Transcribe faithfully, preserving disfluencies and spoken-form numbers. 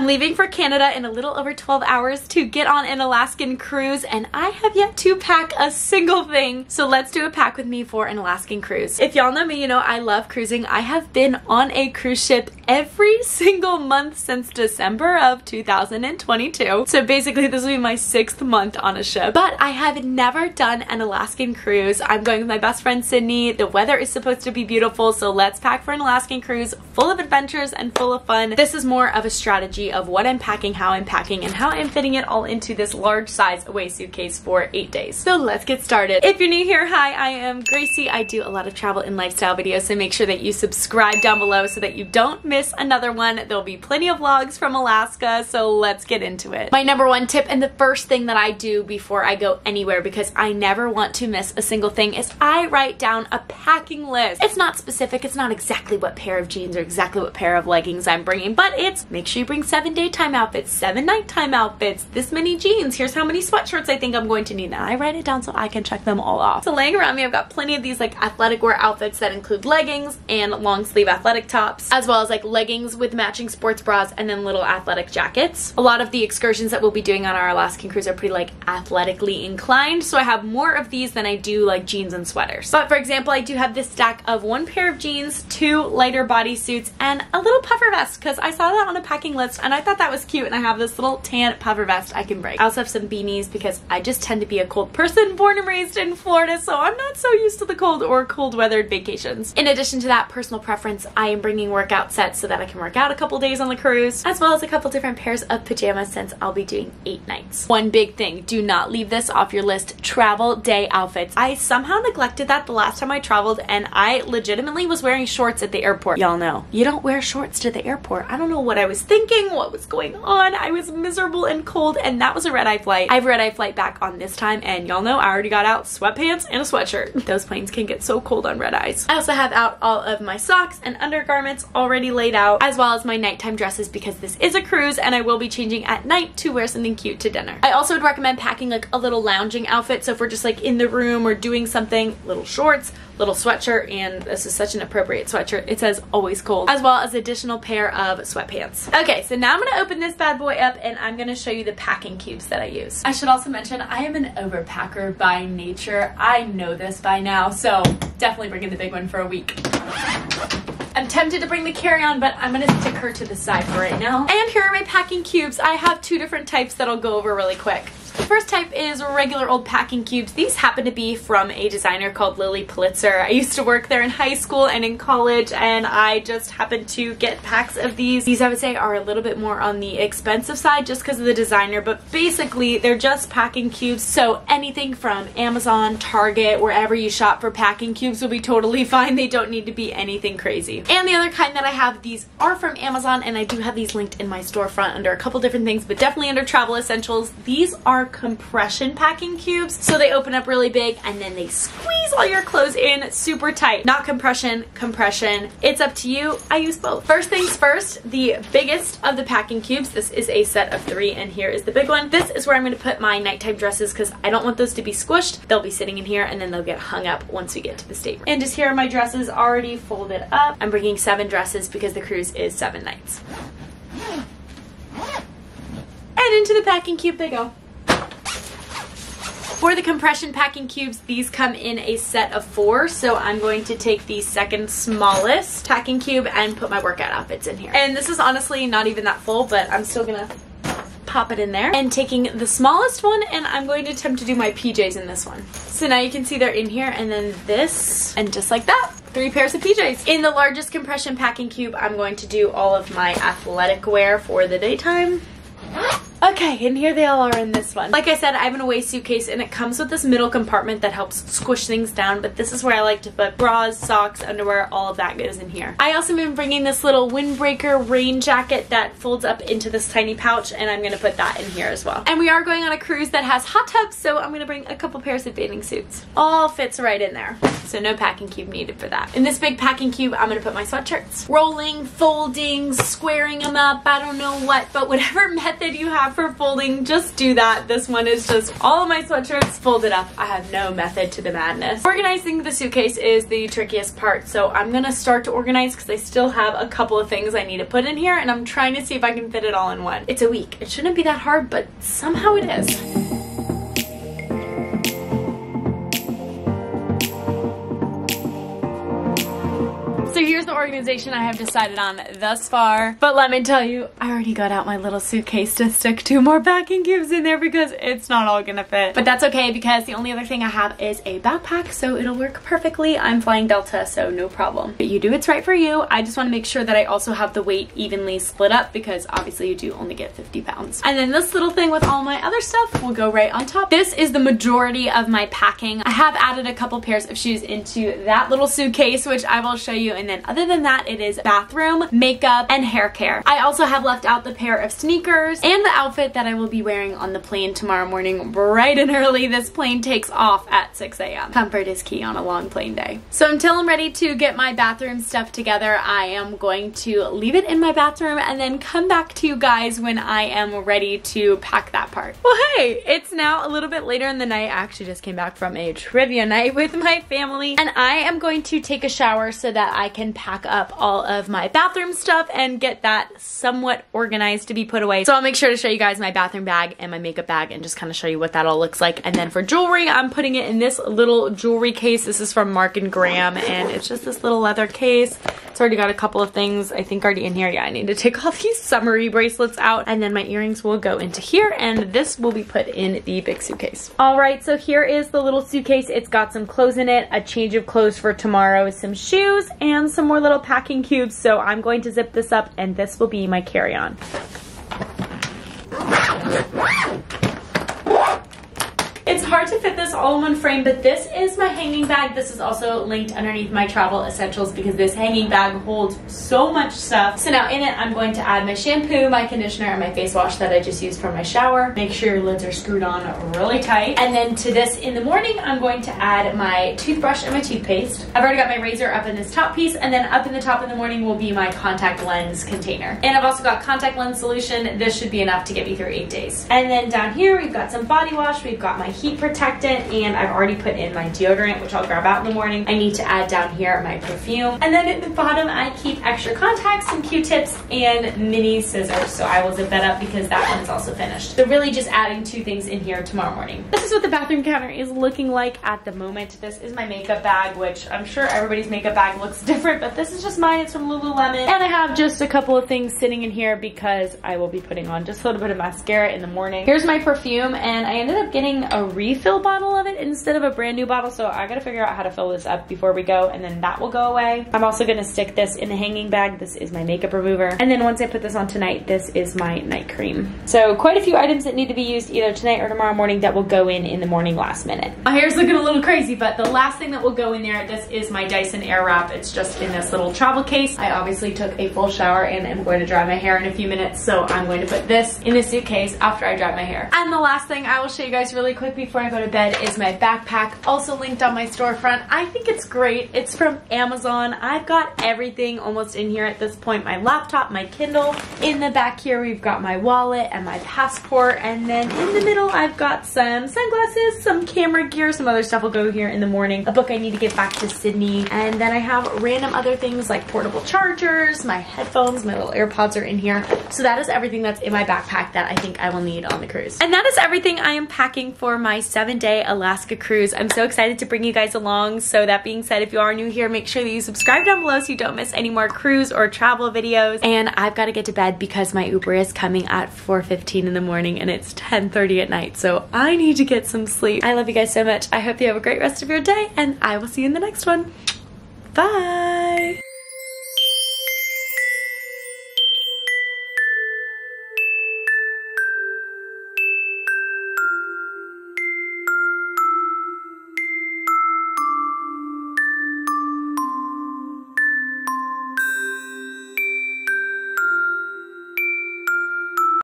I'm leaving for Canada in a little over twelve hours to get on an Alaskan cruise, and I have yet to pack a single thing. So let's do a pack with me for an Alaskan cruise. If y'all know me, you know I love cruising. I have been on a cruise ship every single month since December of two thousand twenty-two. So basically this will be my sixth month on a ship, but I have never done an Alaskan cruise. I'm going with my best friend Sydney. The weather is supposed to be beautiful, so let's pack for an Alaskan cruise full of adventures and full of fun. This is more of a strategy of what I'm packing, how I'm packing, and how I'm fitting it all into this large size Away suitcase for eight days. So let's get started. If you're new here, hi, I am Gracie. I do a lot of travel and lifestyle videos, so make sure that you subscribe down below so that you don't miss another one. There'll be plenty of vlogs from Alaska, so let's get into it. My number one tip and the first thing that I do before I go anywhere, because I never want to miss a single thing, is I write down a packing list. It's not specific, it's not exactly what pair of jeans or exactly what pair of leggings I'm bringing, but it's make sure you bring seven daytime outfits, seven nighttime outfits, this many jeans, here's how many sweatshirts I think I'm going to need. Now I write it down so I can check them all off. So laying around me, I've got plenty of these like athletic wear outfits that include leggings and long sleeve athletic tops, as well as like leggings with matching sports bras and then little athletic jackets. A lot of the excursions that we'll be doing on our Alaskan cruise are pretty like athletically inclined, so I have more of these than I do like jeans and sweaters. But for example, I do have this stack of one pair of jeans, two lighter bodysuits, and a little puffer vest because I saw that on a packing list and I thought that was cute, and I have this little tan puffer vest I can bring. I also have some beanies because I just tend to be a cold person, born and raised in Florida, so I'm not so used to the cold or cold weathered vacations. In addition to that personal preference, I am bringing workout sets so that I can work out a couple days on the cruise, as well as a couple different pairs of pajamas since I'll be doing eight nights. One big thing, do not leave this off your list, travel day outfits. I somehow neglected that the last time I traveled, and I legitimately was wearing shorts at the airport. Y'all know, you don't wear shorts to the airport. I don't know what I was thinking, what was going on. I was miserable and cold, and that was a red-eye flight. I have a red-eye flight back on this time, and y'all know I already got out sweatpants and a sweatshirt. Those planes can get so cold on red-eyes. I also have out all of my socks and undergarments already laid out, as well as my nighttime dresses because this is a cruise and I will be changing at night to wear something cute to dinner. I also would recommend packing like a little lounging outfit, so if we're just like in the room or doing something, little shorts, little sweatshirt, and this is such an appropriate sweatshirt. It says always cold, as well as additional pair of sweatpants. Okay, so now I'm gonna open this bad boy up and I'm gonna show you the packing cubes that I use. I should also mention I am an overpacker by nature. I know this by now, so definitely bringing the big one for a week. I'm tempted to bring the carry-on, but I'm gonna stick her to the side for right now. And here are my packing cubes. I have two different types that I'll go over really quick. The first type is regular old packing cubes. These happen to be from a designer called Lily Pulitzer. I used to work there in high school and in college, and I just happened to get packs of these. These I would say are a little bit more on the expensive side just because of the designer, but basically they're just packing cubes. So anything from Amazon, Target, wherever you shop for packing cubes will be totally fine. They don't need to be anything crazy. And the other kind that I have, these are from Amazon, and I do have these linked in my storefront under a couple different things, but definitely under travel essentials. These are compression packing cubes, so they open up really big and then they squeeze all your clothes in super tight. Not compression, compression. It's up to you. I use both. First things first, the biggest of the packing cubes. This is a set of three, and here is the big one. This is where I'm going to put my nighttime dresses because I don't want those to be squished. They'll be sitting in here and then they'll get hung up once we get to the stateroom. And just here are my dresses already folded up. I'm bringing seven dresses because the cruise is seven nights. And into the packing cube they go. For the compression packing cubes, these come in a set of four, so I'm going to take the second smallest packing cube and put my workout outfits in here. And this is honestly not even that full, but I'm still gonna pop it in there. And taking the smallest one, and I'm going to attempt to do my P Js in this one. So now you can see they're in here, and then this, and just like that, three pairs of P Js. In the largest compression packing cube, I'm going to do all of my athletic wear for the daytime. Okay, and here they all are in this one. Like I said, I have an Away suitcase, and it comes with this middle compartment that helps squish things down, but this is where I like to put bras, socks, underwear, all of that goes in here. I also been bringing this little windbreaker rain jacket that folds up into this tiny pouch, and I'm gonna put that in here as well. And we are going on a cruise that has hot tubs, so I'm gonna bring a couple pairs of bathing suits. All fits right in there, so no packing cube needed for that. In this big packing cube, I'm gonna put my sweatshirts. Rolling, folding, squaring them up, I don't know what, but whatever method you have have for folding, just do that. This one is just all of my sweatshirts folded up. I have no method to the madness. Organizing the suitcase is the trickiest part, so I'm gonna start to organize because I still have a couple of things I need to put in here, and I'm trying to see if I can fit it all in one. It's a week. It shouldn't be that hard, but somehow it is. So here's the organization I have decided on thus far, but let me tell you, I already got out my little suitcase to stick two more packing cubes in there because it's not all gonna fit. But that's okay because the only other thing I have is a backpack, so it'll work perfectly. I'm flying Delta, so no problem. But you do what's right for you. I just wanna make sure that I also have the weight evenly split up because obviously you do only get fifty pounds. And then this little thing with all my other stuff will go right on top. This is the majority of my packing. I have added a couple pairs of shoes into that little suitcase, which I will show you in And other than that, it is bathroom, makeup, and hair care. I also have left out the pair of sneakers and the outfit that I will be wearing on the plane tomorrow morning bright and early. This plane takes off at six A M Comfort is key on a long plane day. So until I'm ready to get my bathroom stuff together, I am going to leave it in my bathroom and then come back to you guys when I am ready to pack that part. Well, hey, it's now a little bit later in the night. I actually just came back from a trivia night with my family, and I am going to take a shower so that I can and pack up all of my bathroom stuff and get that somewhat organized to be put away. So I'll make sure to show you guys my bathroom bag and my makeup bag and just kind of show you what that all looks like. And then for jewelry, I'm putting it in this little jewelry case. This is from Mark and Graham, and it's just this little leather case. It's already got a couple of things I think already in here. Yeah, I need to take all these summery bracelets out, and then my earrings will go into here, and this will be put in the big suitcase. All right, so here is the little suitcase. It's got some clothes in it, a change of clothes for tomorrow, some shoes, and some more little packing cubes, so I'm going to zip this up and this will be my carry-on. It's hard to fit this all in one frame, but this is my hanging bag. This is also linked underneath my travel essentials because this hanging bag holds so much stuff. So now in it, I'm going to add my shampoo, my conditioner, and my face wash that I just used for my shower. Make sure your lids are screwed on really tight. And then to this in the morning, I'm going to add my toothbrush and my toothpaste. I've already got my razor up in this top piece, and then up in the top in the morning will be my contact lens container. And I've also got contact lens solution. This should be enough to get me through eight days. And then down here, we've got some body wash. We've got my heat protectant, and I've already put in my deodorant, which I'll grab out in the morning. I need to add down here my perfume. And then at the bottom, I keep extra contacts, some Q-tips, and mini scissors. So I will zip that up because that one's also finished. So really just adding two things in here tomorrow morning. This is what the bathroom counter is looking like at the moment. This is my makeup bag, which I'm sure everybody's makeup bag looks different, but this is just mine. It's from Lululemon. And I have just a couple of things sitting in here because I will be putting on just a little bit of mascara in the morning. Here's my perfume, and I ended up getting a A refill bottle of it instead of a brand new bottle, so I gotta figure out how to fill this up before we go, and then that will go away. I'm also gonna stick this in the hanging bag. This is my makeup remover, and then once I put this on tonight, this is my night cream. So quite a few items that need to be used either tonight or tomorrow morning that will go in in the morning last minute. My hair's looking a little crazy, but the last thing that will go in there, this is my Dyson Airwrap. It's just in this little travel case. I obviously took a full shower and am going to dry my hair in a few minutes, so I'm going to put this in a suitcase after I dry my hair. And the last thing I will show you guys really quick before I go to bed is my backpack, also linked on my storefront. I think it's great. It's from Amazon. I've got everything almost in here at this point. My laptop, my Kindle. In the back here, we've got my wallet and my passport. And then in the middle, I've got some sunglasses, some camera gear, some other stuff will go here in the morning. A book I need to get back to Sydney. And then I have random other things like portable chargers, my headphones, my little AirPods are in here. So that is everything that's in my backpack that I think I will need on the cruise. And that is everything I am packing for my seven day Alaska cruise. I'm so excited to bring you guys along. So that being said, if you are new here, make sure that you subscribe down below so you don't miss any more cruise or travel videos. And I've got to get to bed because my Uber is coming at four fifteen in the morning and it's ten thirty at night. So I need to get some sleep. I love you guys so much. I hope you have a great rest of your day, and I will see you in the next one. Bye.